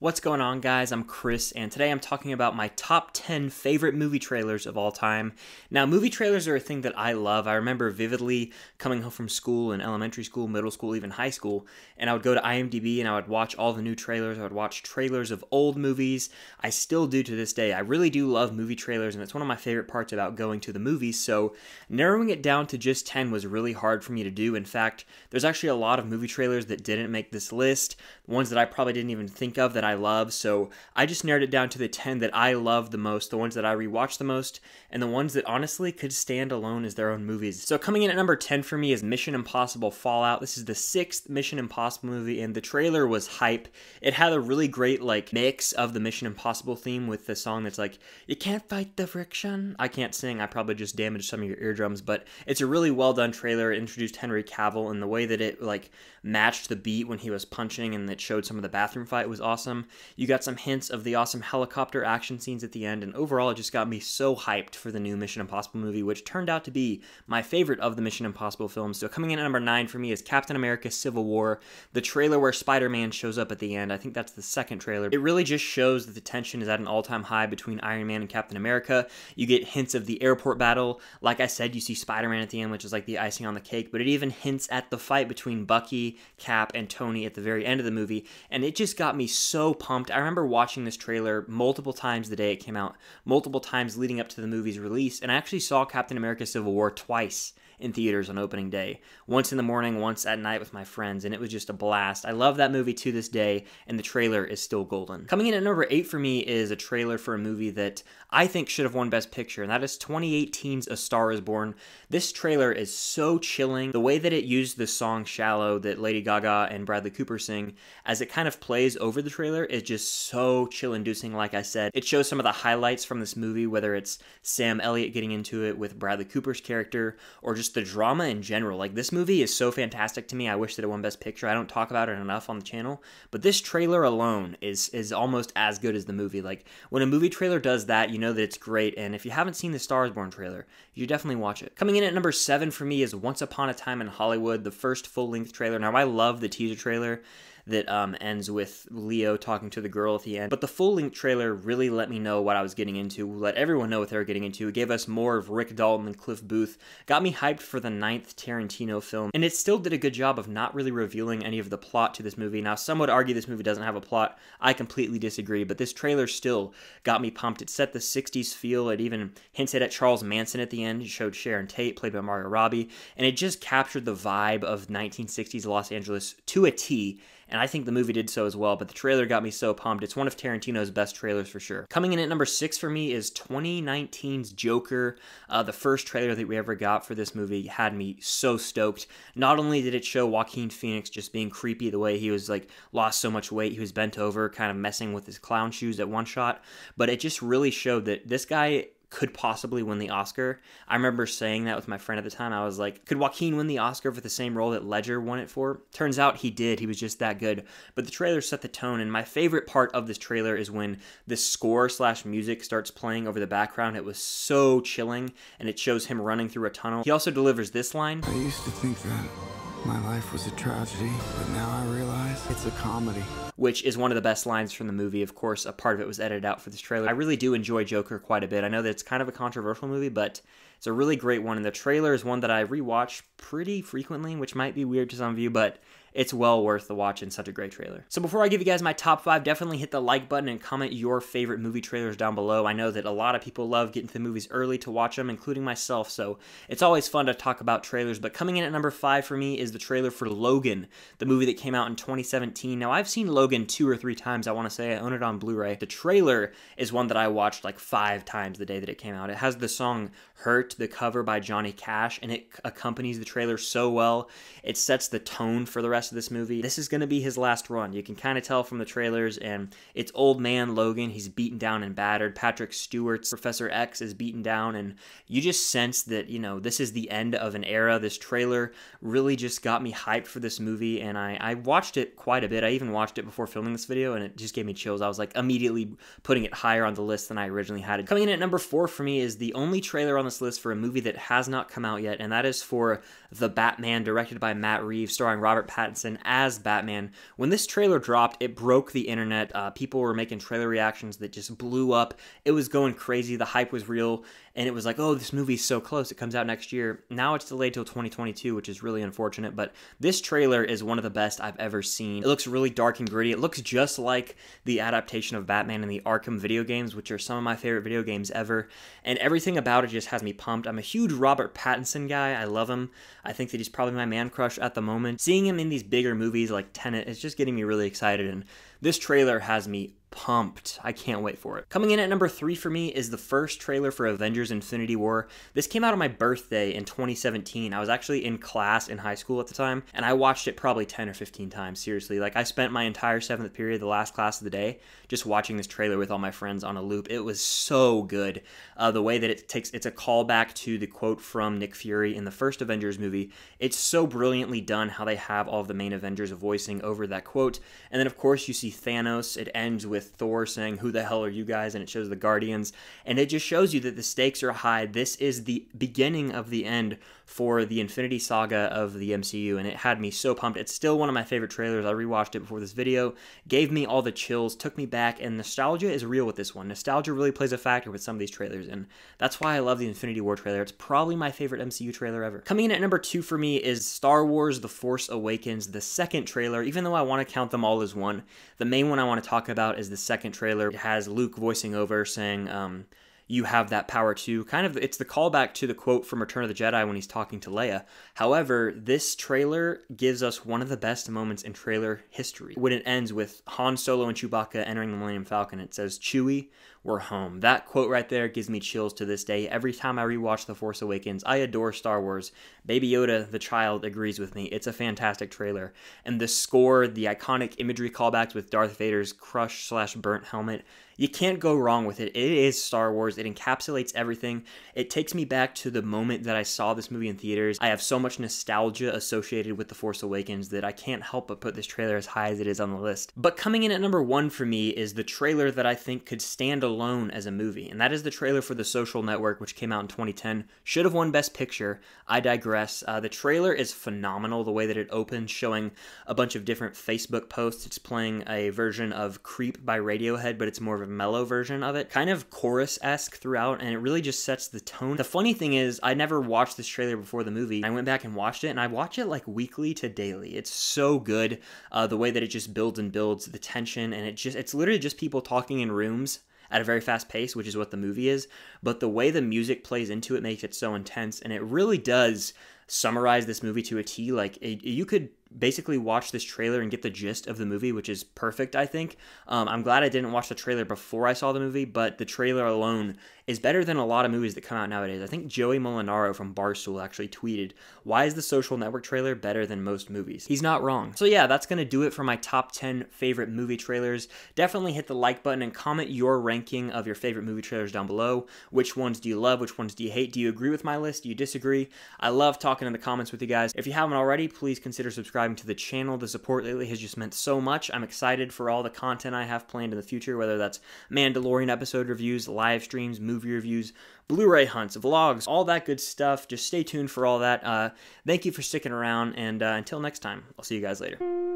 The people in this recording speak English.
What's going on, guys? I'm Chris, and today I'm talking about my top 10 favorite movie trailers of all time. Now, movie trailers are a thing that I love. I remember vividly coming home from school in elementary school, middle school, even high school, and I would go to IMDb and I would watch all the new trailers. I would watch trailers of old movies. I still do to this day. I really do love movie trailers, and it's one of my favorite parts about going to the movies, so narrowing it down to just 10 was really hard for me to do. In fact, there's actually a lot of movie trailers that didn't make this list, ones that I probably didn't even think of that I love, so I just narrowed it down to the 10 that I love the most, the ones that I rewatch the most, and the ones that honestly could stand alone as their own movies. So coming in at number 10 for me is Mission Impossible Fallout. This is the 6th Mission Impossible movie, and the trailer was hype. It had a really great mix of the Mission Impossible theme with the song that's like, "You can't fight the friction." I can't sing. I probably just damaged some of your eardrums, but it's a really well done trailer. It introduced Henry Cavill, and the way that it matched the beat when he was punching and that showed some of the bathroom fight was awesome. You got some hints of the awesome helicopter action scenes at the end, and overall it just got me so hyped for the new Mission Impossible movie, which turned out to be my favorite of the Mission Impossible films. So coming in at number 9 for me is Captain America Civil War, the trailer where Spider-Man shows up at the end. I think that's the second trailer. It really just shows that the tension is at an all-time high between Iron Man and Captain America. You get hints of the airport battle. Like I said, you see Spider-Man at the end, which is like the icing on the cake, but it even hints at the fight between Bucky, Cap, and Tony at the very end of the movie, and it just got me so pumped. I remember watching this trailer multiple times the day it came out, multiple times leading up to the movie's release, and I actually saw Captain America Civil War twice in theaters on opening day. Once in the morning, once at night with my friends, and it was just a blast. I love that movie to this day, and the trailer is still golden. Coming in at number 8 for me is a trailer for a movie that I think should have won Best Picture, and that is 2018's A Star is Born. This trailer is so chilling. The way that it used the song Shallow that Lady Gaga and Bradley Cooper sing as it kind of plays over the trailer is just so chill-inducing, like I said. It shows some of the highlights from this movie, whether it's Sam Elliott getting into it with Bradley Cooper's character, or just the drama in general. This movie is so fantastic to me. I wish that it won Best Picture. I don't talk about it enough on the channel, but this trailer alone is almost as good as the movie. When a movie trailer does that, you know that it's great, and if you haven't seen the Star is Born trailer, you definitely watch it. Coming in at number 7 for me is Once Upon a Time in Hollywood, the first full-length trailer. Now, I love the teaser trailer that ends with Leo talking to the girl at the end. But the full-length trailer really let me know what I was getting into, let everyone know what they were getting into. It gave us more of Rick Dalton and Cliff Booth, got me hyped for the 9th Tarantino film, and it still did a good job of not really revealing any of the plot to this movie. Now, some would argue this movie doesn't have a plot. I completely disagree, but this trailer still got me pumped. It set the 60s feel. It even hinted at Charles Manson at the end. It showed Sharon Tate, played by Margot Robbie, and it just captured the vibe of 1960s Los Angeles to a T, and I think the movie did so as well, but the trailer got me so pumped. It's one of Tarantino's best trailers for sure. Coming in at number 6 for me is 2019's Joker. The first trailer that we ever got for this movie had me so stoked. Not only did it show Joaquin Phoenix just being creepy, the way he was lost so much weight, he was bent over, kind of messing with his clown shoes at one shot, but it just really showed that this guy could possibly win the Oscar. I remember saying that with my friend at the time. I was like, could Joaquin win the Oscar for the same role that Ledger won it for? Turns out he did. He was just that good. But the trailer set the tone, and my favorite part of this trailer is when this score/music starts playing over the background. It was so chilling, and it shows him running through a tunnel. He also delivers this line. I used to think that my life was a tragedy, but now I realize it's a comedy. Which is one of the best lines from the movie. Of course, a part of it was edited out for this trailer. I really do enjoy Joker quite a bit. I know that it's kind of a controversial movie, but it's a really great one, and the trailer is one that I rewatch pretty frequently, which might be weird to some of you, but it's well worth the watch and such a great trailer. So before I give you guys my top 5, definitely hit the like button and comment your favorite movie trailers down below. I know that a lot of people love getting to the movies early to watch them, including myself, so it's always fun to talk about trailers. But coming in at number 5 for me is the trailer for Logan, the movie that came out in 2017. Now, I've seen Logan 2 or 3 times, I want to say. I own it on Blu-ray. The trailer is one that I watched 5 times the day that it came out. It has the song Hurt, the cover by Johnny Cash, and it accompanies the trailer so well. It sets the tone for the rest of this movie. This is going to be his last run. You can kind of tell from the trailers, and it's old man Logan. He's beaten down and battered. Patrick Stewart's Professor X is beaten down, and you just sense that, this is the end of an era. This trailer really just got me hyped for this movie, and I watched it quite a bit. I even watched it before filming this video, and it just gave me chills. I was immediately putting it higher on the list than I originally had it. Coming in at number 4 for me is the only trailer on this list for a movie that has not come out yet, and that is for The Batman, directed by Matt Reeves, starring Robert Pattinson as Batman. When this trailer dropped, it broke the internet. People were making trailer reactions that just blew up. It was going crazy. The hype was real, and it was like, oh, this movie's so close. It comes out next year. Now it's delayed till 2022, which is really unfortunate, but this trailer is one of the best I've ever seen. It looks really dark and gritty. It looks just like the adaptation of Batman in the Arkham video games, which are some of my favorite video games ever, and everything about it just has me pumped. I'm a huge Robert Pattinson guy. I love him. I think that he's probably my man crush at the moment. Seeing him in these bigger movies like Tenet is just getting me really excited, and this trailer has me pumped. I can't wait for it. Coming in at number 3 for me is the first trailer for Avengers Infinity War. This came out on my birthday in 2017. I was actually in class in high school at the time, and I watched it probably 10 or 15 times, seriously. Like, I spent my entire 7th period, the last class of the day, just watching this trailer with all my friends on a loop. It was so good. The way that it's a callback to the quote from Nick Fury in the first Avengers movie. It's so brilliantly done how they have all of the main Avengers voicing over that quote. And then, of course, you see Thanos. It ends with Thor saying, "Who the hell are you guys?" and it shows the Guardians, and it just shows you that the stakes are high. This is the beginning of the end for the Infinity Saga of the MCU, and it had me so pumped. It's still one of my favorite trailers. I rewatched it before this video. Gave me all the chills, took me back, and nostalgia is real with this one. Nostalgia really plays a factor with some of these trailers, and that's why I love the Infinity War trailer. It's probably my favorite MCU trailer ever. Coming in at number 2 for me is Star Wars The Force Awakens, the second trailer, even though I want to count them all as one. The main one I want to talk about is the second trailer. It has Luke voicing over saying, "You have that power too." Kind of, it's the callback to the quote from Return of the Jedi when he's talking to Leia. However, this trailer gives us one of the best moments in trailer history. When it ends with Han Solo and Chewbacca entering the Millennium Falcon, it says, "Chewie, we're home." That quote right there gives me chills to this day. Every time I rewatch The Force Awakens, I adore Star Wars. Baby Yoda, the child, agrees with me. It's a fantastic trailer. And the score, the iconic imagery callbacks with Darth Vader's crushed/burnt helmet, you can't go wrong with it. It is Star Wars. It encapsulates everything. It takes me back to the moment that I saw this movie in theaters. I have so much nostalgia associated with The Force Awakens that I can't help but put this trailer as high as it is on the list. But coming in at number 1 for me is the trailer that I think could stand alone as a movie, and that is the trailer for The Social Network, which came out in 2010. Should have won Best Picture. I digress. The trailer is phenomenal. The way that it opens, showing a bunch of different Facebook posts. It's playing a version of Creep by Radiohead, but it's more of a mellow version of it, kind of chorus-esque throughout, and it really just sets the tone. The funny thing is, I never watched this trailer before the movie. I went back and watched it, and I watch it like weekly to daily. It's so good, the way that it just builds and builds the tension, and it's literally just people talking in rooms at a very fast pace, which is what the movie is, but the way the music plays into it makes it so intense, and it really does summarize this movie to a T. Like, you could basically watch this trailer and get the gist of the movie, which is perfect, I think. I'm glad I didn't watch the trailer before I saw the movie, but the trailer alone is better than a lot of movies that come out nowadays. I think Joey Molinaro from Barstool actually tweeted, "Why is the Social Network trailer better than most movies?" He's not wrong. So yeah, that's going to do it for my top 10 favorite movie trailers. Definitely hit the like button and comment your ranking of your favorite movie trailers down below. Which ones do you love? Which ones do you hate? Do you agree with my list? Do you disagree? I love talking in the comments with you guys. If you haven't already, please consider subscribing to the channel. The support lately has just meant so much. I'm excited for all the content I have planned in the future, whether that's Mandalorian episode reviews, live streams, movie reviews, Blu-ray hunts, vlogs, all that good stuff. Just stay tuned for all that. Thank you for sticking around, and until next time, I'll see you guys later.